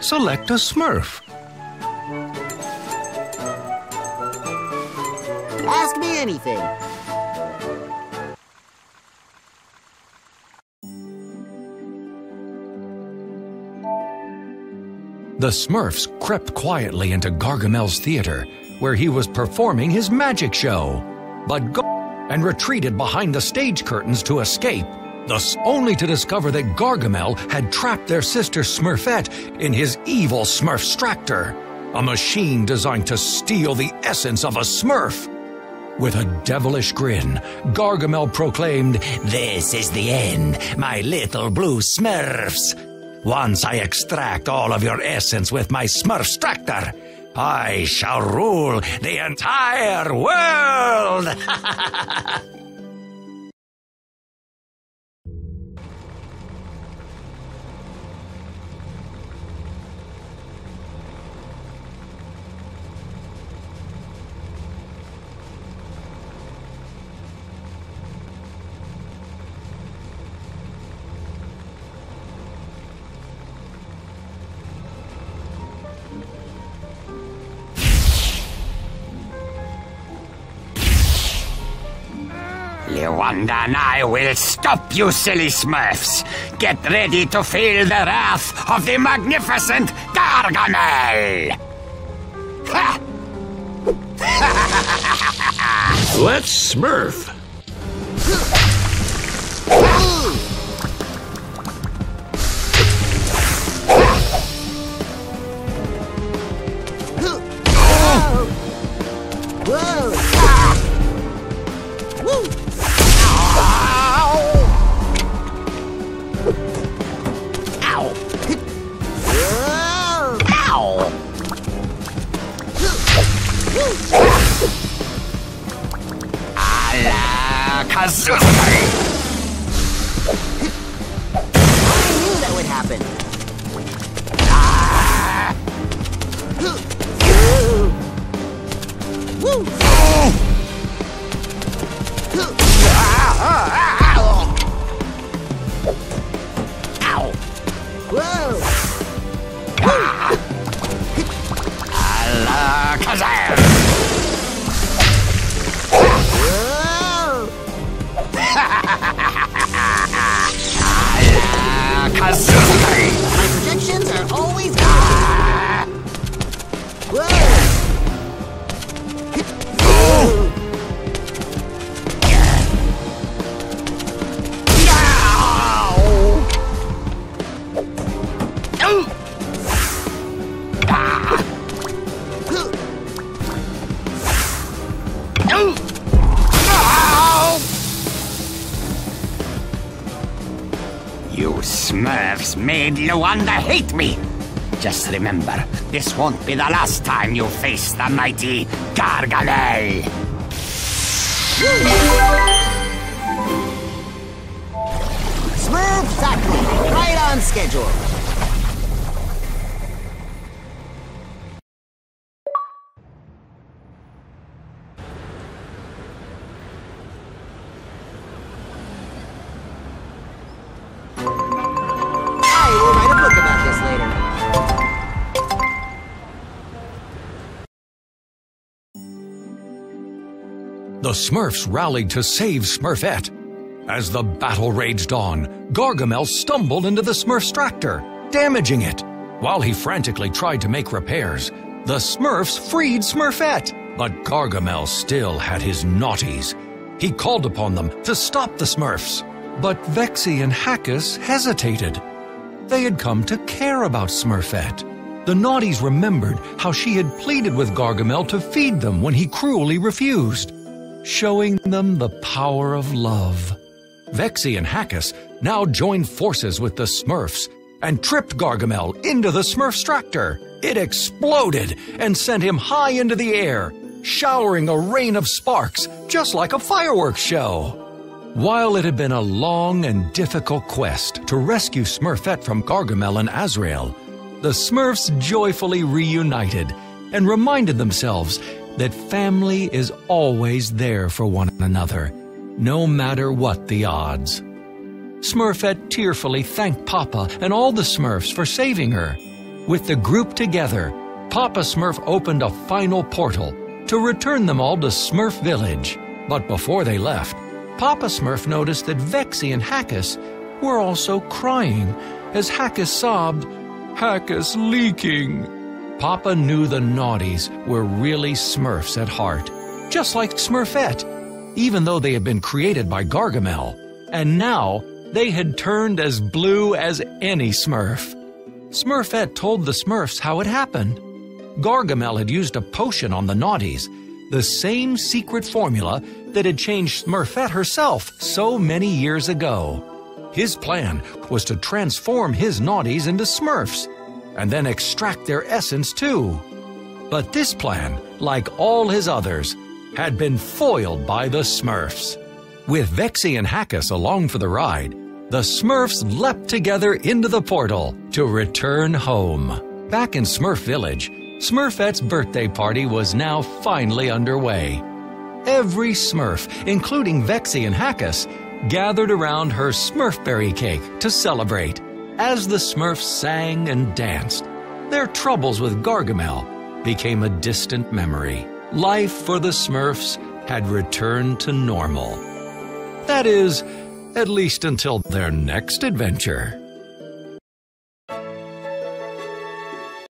Select a Smurf. Ask me anything. The Smurfs crept quietly into Gargamel's theater, where he was performing his magic show, but retreated behind the stage curtains to escape, thus only to discover that Gargamel had trapped their sister Smurfette in his evil Smurfstractor, a machine designed to steal the essence of a Smurf. With a devilish grin, Gargamel proclaimed, "This is the end, my little blue Smurfs. Once I extract all of your essence with my Smurfstractor, I shall rule the entire world!" And I will stop you, silly Smurfs! Get ready to feel the wrath of the magnificent Gargamel! Let's Smurf! Made Luanda hate me. Just remember, this won't be the last time you face the mighty Gargamel. Smurf tackling, right on schedule. The Smurfs rallied to save Smurfette. As the battle raged on, Gargamel stumbled into the Smurfstractor, damaging it. While he frantically tried to make repairs, the Smurfs freed Smurfette. But Gargamel still had his naughties. He called upon them to stop the Smurfs. But Vexy and Hackus hesitated. They had come to care about Smurfette. The naughties remembered how she had pleaded with Gargamel to feed them when he cruelly refused, showing them the power of love. Vexy and Hackus now joined forces with the Smurfs and tripped Gargamel into the Smurfstractor. It exploded and sent him high into the air, showering a rain of sparks, just like a fireworks show. While it had been a long and difficult quest to rescue Smurfette from Gargamel and Azrael, the Smurfs joyfully reunited and reminded themselves that family is always there for one another, no matter what the odds. Smurfette tearfully thanked Papa and all the Smurfs for saving her. With the group together, Papa Smurf opened a final portal to return them all to Smurf Village. But before they left, Papa Smurf noticed that Vexy and Hackus were also crying as Hackus sobbed, "Hackus leaking." Papa knew the naughties were really Smurfs at heart, just like Smurfette, even though they had been created by Gargamel. And now, they had turned as blue as any Smurf. Smurfette told the Smurfs how it happened. Gargamel had used a potion on the naughties, the same secret formula that had changed Smurfette herself so many years ago. His plan was to transform his naughties into Smurfs, and then extract their essence too. But this plan, like all his others, had been foiled by the Smurfs. With Vexy and Hackus along for the ride, the Smurfs leapt together into the portal to return home. Back in Smurf Village, Smurfette's birthday party was now finally underway. Every Smurf, including Vexy and Hackus, gathered around her Smurfberry cake to celebrate. As the Smurfs sang and danced, their troubles with Gargamel became a distant memory. Life for the Smurfs had returned to normal. That is, at least until their next adventure.